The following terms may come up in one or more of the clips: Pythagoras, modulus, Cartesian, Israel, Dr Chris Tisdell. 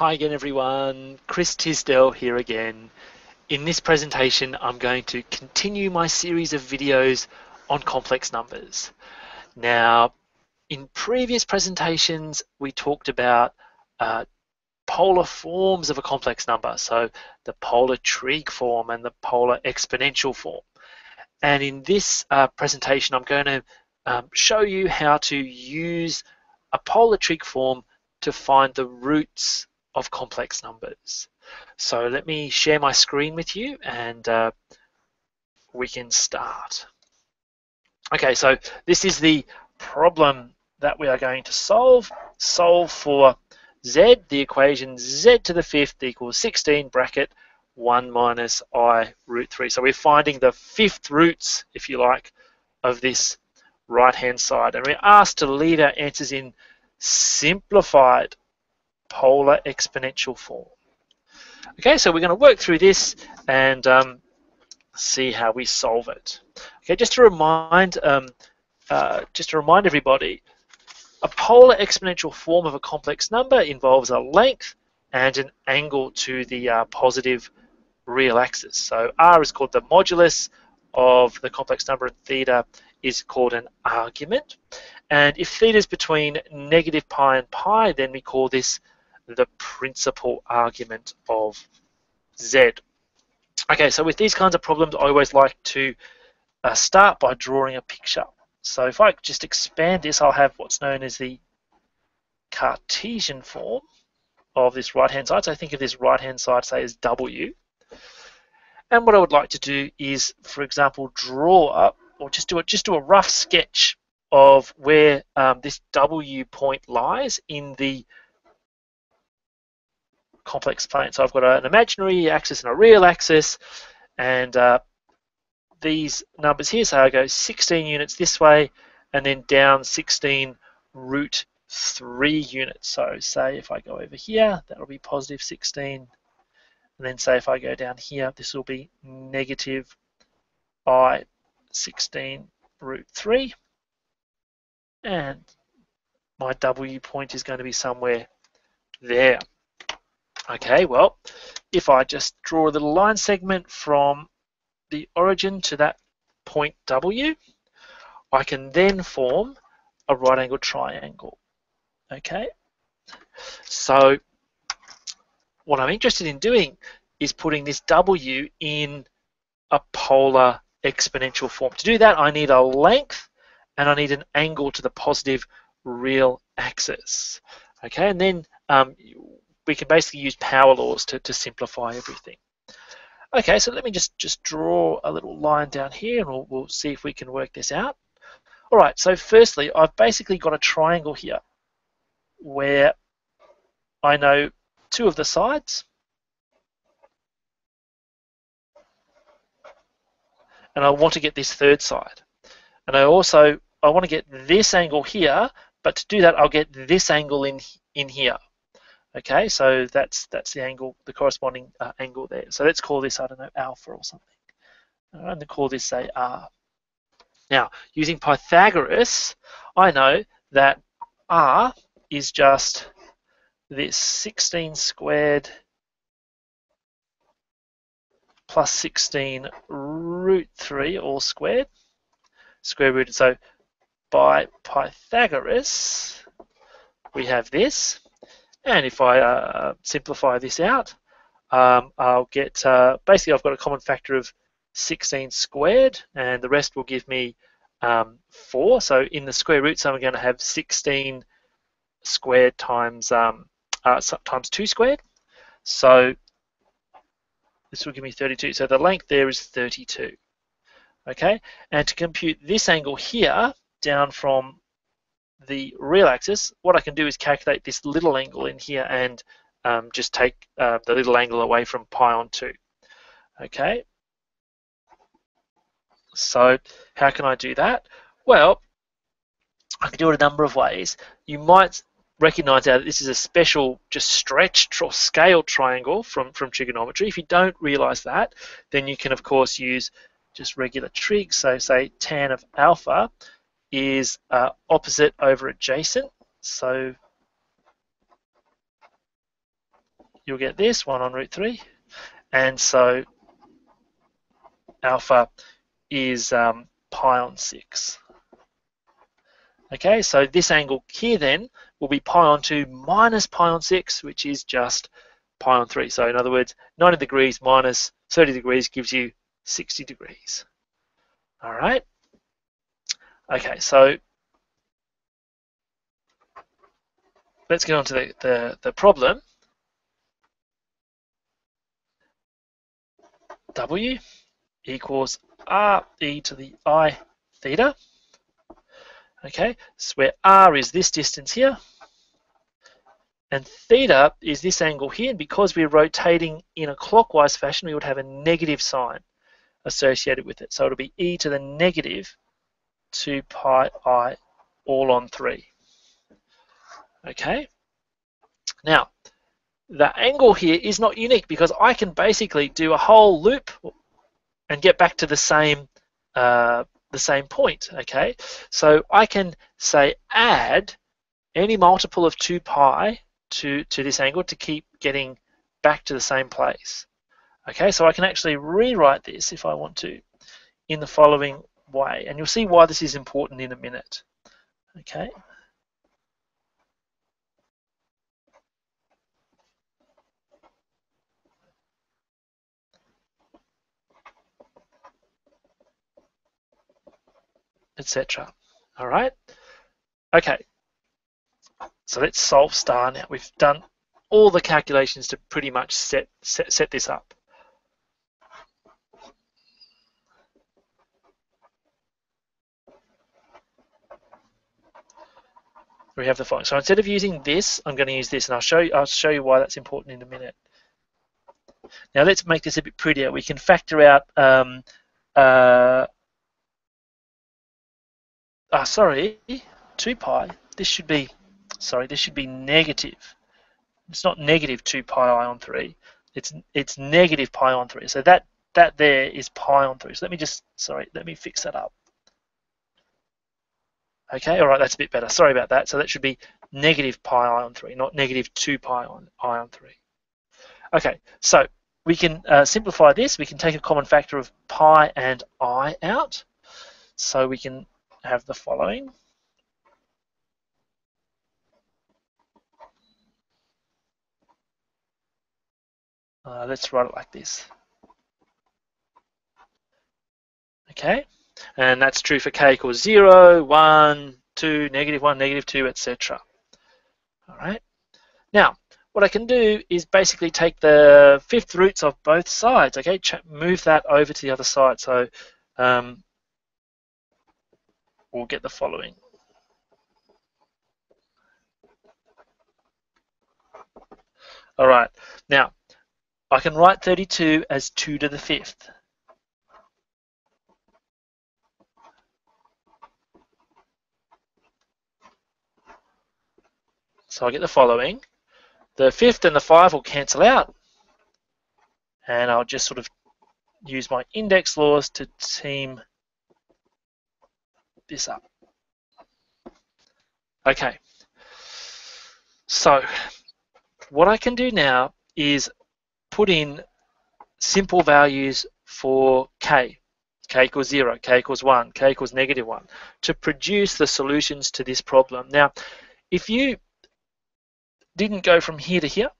Hi again everyone, Chris Tisdell here again. In this presentation I'm going to continue my series of videos on complex numbers. Now in previous presentations we talked about polar forms of a complex number, so the polar trig form and the polar exponential form. And in this presentation I'm going to show you how to use a polar trig form to find the roots of complex numbers. So let me share my screen with you and we can start. Okay, so this is the problem that we are going to solve. Solve for z, the equation z to the fifth equals 16 bracket 1 minus I root 3. So we're finding the fifth roots, if you like, of this right hand side, and we're asked to leave our answers in simplified polar exponential form. Okay, so we're going to work through this and see how we solve it. Okay, just to remind everybody, a polar exponential form of a complex number involves a length and an angle to the positive real axis. So r is called the modulus of the complex number, and theta is called an argument. And if theta is between negative pi and pi, then we call this the principal argument of z. Okay, so with these kinds of problems, I always like to start by drawing a picture. So if I just expand this, I'll have what's known as the Cartesian form of this right-hand side. So I think of this right-hand side, say, as W. And what I would like to do is, for example, draw up, or just do a rough sketch of where this W point lies in the complex plane. So I've got an imaginary axis and a real axis, and these numbers here, so I go 16 units this way and then down 16 root 3 units. So say if I go over here, that'll be positive 16, and then say if I go down here, this will be negative I 16 root 3, and my W point is going to be somewhere there. Okay, well, if I just draw a little line segment from the origin to that point W, I can then form a right angle triangle. Okay, so what I'm interested in doing is putting this W in a polar exponential form. To do that, I need a length and I need an angle to the positive real axis. Okay, and then we can basically use power laws to simplify everything. Okay, so let me just draw a little line down here and we'll see if we can work this out. Alright, so firstly, I've basically got a triangle here where I know two of the sides, and I want to get this third side. And I want to get this angle here, but to do that I'll get this angle in here. Okay, so that's the angle, the corresponding angle there. So let's call this, I don't know, alpha or something. I'm going to call this, say, r. Now, using Pythagoras, I know that r is just this 16 squared plus 16 root 3 all squared, square rooted. So by Pythagoras we have this, and if I simplify this out, I'll get basically I've got a common factor of 16 squared, and the rest will give me 4. So in the square root, so I'm going to have 16 squared times 2 squared. So this will give me 32. So the length there is 32. Okay, and to compute this angle here down from the real axis, what I can do is calculate this little angle in here and just take the little angle away from pi on 2. Okay, so how can I do that? Well, I can do it a number of ways. You might recognize that this is a special, just stretched or scale triangle from trigonometry. If you don't realize that, then you can of course use just regular trig. So say tan of alpha is opposite over adjacent. So you'll get this 1 on root 3, and so alpha is pi on 6. Okay, so this angle here then will be pi on 2 minus pi on 6, which is just pi on 3. So in other words, 90 degrees minus 30 degrees gives you 60 degrees. All right. Okay, so let's get on to the problem. W equals r e to the I theta. Okay, so where r is this distance here, and theta is this angle here, and because we're rotating in a clockwise fashion, we would have a negative sign associated with it. So it'll be e to the negative 2 pi I all on 3. Okay, now the angle here is not unique because I can basically do a whole loop and get back to the same point. Okay, so I can say add any multiple of 2 pi to this angle to keep getting back to the same place. Okay, so I can actually rewrite this if I want to in the following way, and you'll see why this is important in a minute. Okay. Etc. All right. Okay. So let's solve star now. We've done all the calculations to pretty much set this up. We have the following. So instead of using this, I'm going to use this, and I'll show you why that's important in a minute. Now let's make this a bit prettier. We can factor out. Sorry, 2 pi, this should be, sorry, this should be negative. It's not negative 2 pi I on 3, it's negative pi on 3. So that there is pi on 3. So let me just, sorry, let me fix that up. Okay, all right, that's a bit better. Sorry about that. So that should be negative pi I on 3, not negative 2 pi I on 3. Okay, so we can simplify this. We can take a common factor of pi and I out. So we can have the following. Let's write it like this. Okay, and that's true for k equals 0, 1, 2, -1, -2, etc. All right. Now, what I can do is basically take the fifth roots of both sides. Okay, move that over to the other side. So we'll get the following. All right, now I can write 32 as 2 to the fifth. So I'll get the following. The fifth and the 5 will cancel out, and I'll just sort of use my index laws to team this up. Okay, so what I can do now is put in simple values for k equals 0, k equals 1, k equals -1 to produce the solutions to this problem. Now, if you didn't go from here to here,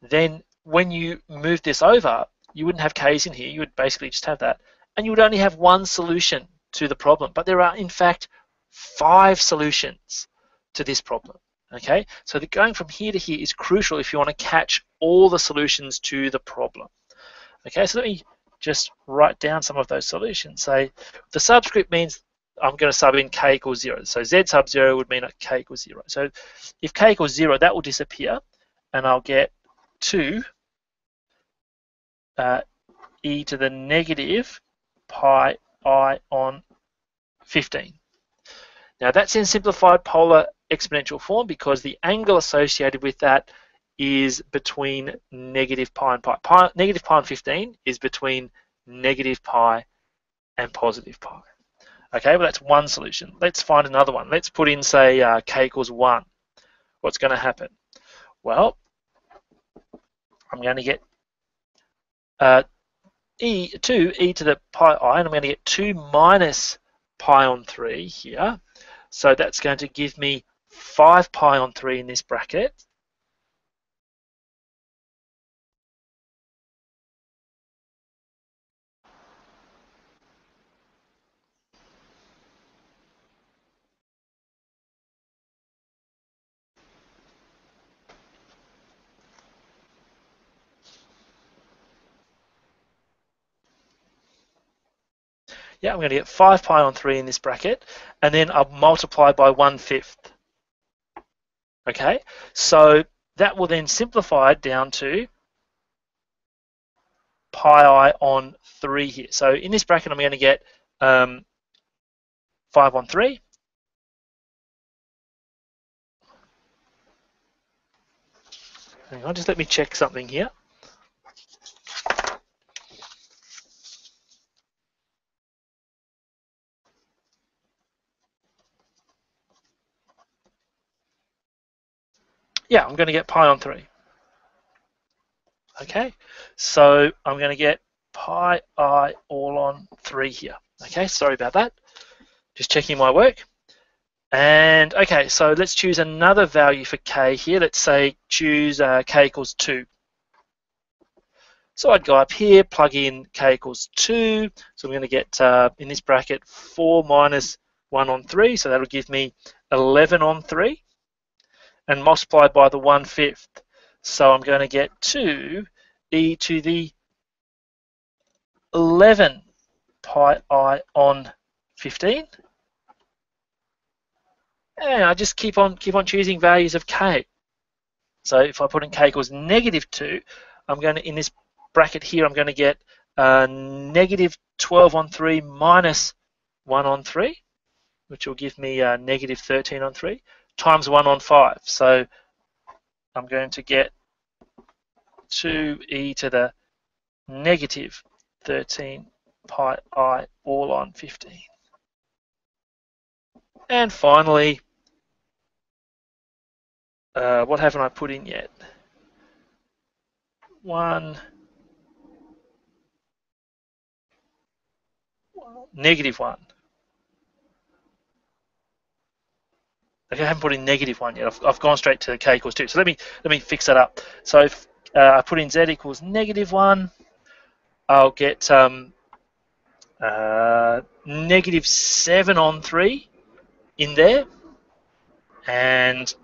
then when you move this over, you wouldn't have k's in here, you would basically just have that, and you would only have one solution to the problem, but there are in fact 5 solutions to this problem. Okay, so the going from here to here is crucial if you want to catch all the solutions to the problem. Okay, so let me just write down some of those solutions. So the subscript means I'm going to sub in k equals 0, so z sub 0 would mean k equals 0. So if k equals 0, that will disappear, and I'll get 2 e to the negative pi I on 15. Now that's in simplified polar exponential form because the angle associated with that is between negative pi and pi. Negative pi on 15 is between negative pi and positive pi. Okay, well that's one solution. Let's find another one. Let's put in, say, k equals 1. What's going to happen? Well, I'm going to get e to the pi I, and I'm going to get 2 minus pi on 3 here. So that's going to give me 5 pi on 3 in this bracket. Yeah, I'm going to get 5 pi on 3 in this bracket, and then I'll multiply by 1/5. Okay, so that will then simplify it down to pi I on 3 here. So in this bracket, I'm going to get 5 on 3. Hang on, just let me check something here. Yeah, I'm going to get pi on 3. Okay, so I'm going to get pi I all on 3 here. Okay, sorry about that. Just checking my work. And okay, so let's choose another value for k here. Let's say choose k equals 2. So I'd go up here, plug in k equals 2. So I'm going to get, in this bracket, 4 minus 1 on 3. So that'll give me 11 on 3. And multiplied by the 1/5. So I'm going to get 2e to the 11 pi I on 15. And I just keep on choosing values of k. So if I put in k equals -2, I'm going to, in this bracket here, I'm going to get -12 on 3 minus 1 on 3, which will give me -13 on 3. Times 1 on 5, so I'm going to get 2e to the -13 pi I all on 15. And finally, what haven't I put in yet? 1, -1. Okay, I haven't put in -1 yet. I've gone straight to k equals 2. So let me fix that up. So if I put in z equals -1, I'll get -7 on 3 in there, and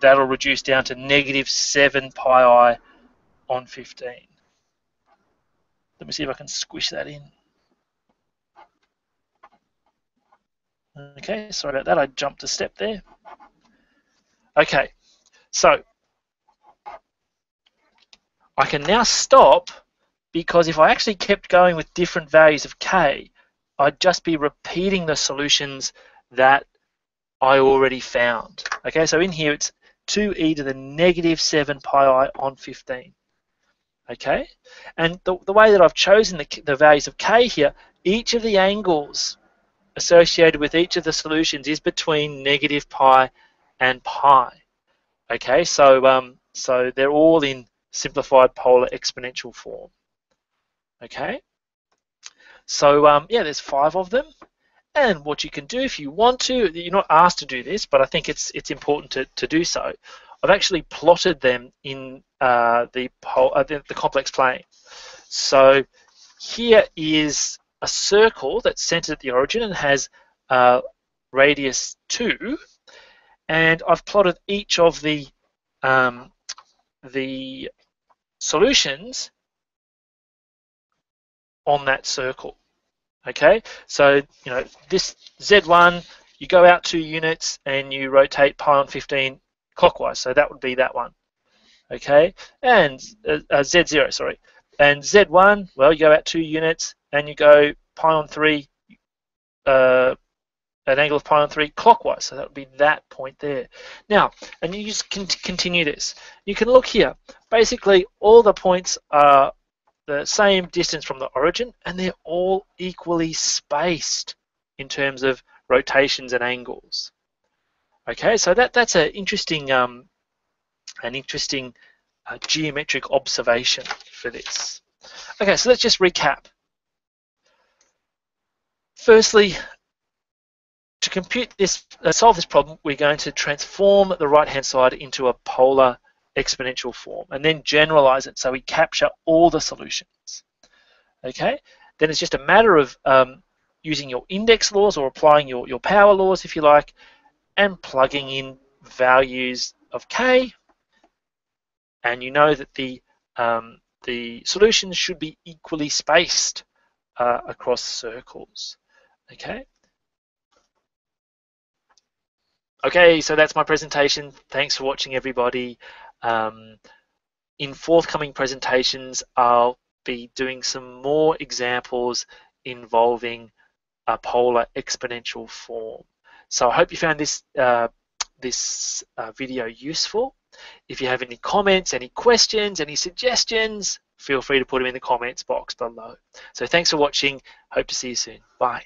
that'll reduce down to -7 pi I on 15. Let me see if I can squish that in. Okay, sorry about that, I jumped a step there. Okay, so I can now stop, because if I actually kept going with different values of k, I'd just be repeating the solutions that I already found. Okay, so in here it's 2e to the -7 pi I on 15. Okay, and the way that I've chosen the values of k here, each of the angles associated with each of the solutions is between -pi and pi. Okay, so so they're all in simplified polar exponential form. Okay, so yeah, there's 5 of them, and what you can do if you want to, you're not asked to do this, but I think it's important to do so. I've actually plotted them in the complex plane. So here is a circle that's centered at the origin and has radius 2, and I've plotted each of the solutions on that circle. Okay, so you know this Z1, you go out 2 units and you rotate pi on 15 clockwise, so that would be that one. Okay, and Z0, sorry, and Z1, well, you go out 2 units and you go pi on 3, an angle of pi on 3 clockwise, so that would be that point there. Now, and you just can continue this. You can look here. Basically, all the points are the same distance from the origin, and they're all equally spaced in terms of rotations and angles. Okay, so that's an interesting an interesting geometric observation for this. Okay, so let's just recap. Firstly, to compute this, solve this problem, we're going to transform the right-hand side into a polar exponential form and then generalize it so we capture all the solutions. Okay, then it's just a matter of using your index laws or applying your power laws, if you like, and plugging in values of k, and you know that the solutions should be equally spaced across circles. Okay. Okay, so that's my presentation. Thanks for watching, everybody. In forthcoming presentations, I'll be doing some more examples involving a polar exponential form. So I hope you found this video useful. If you have any comments, any questions, any suggestions, feel free to put them in the comments box below. So thanks for watching. Hope to see you soon. Bye.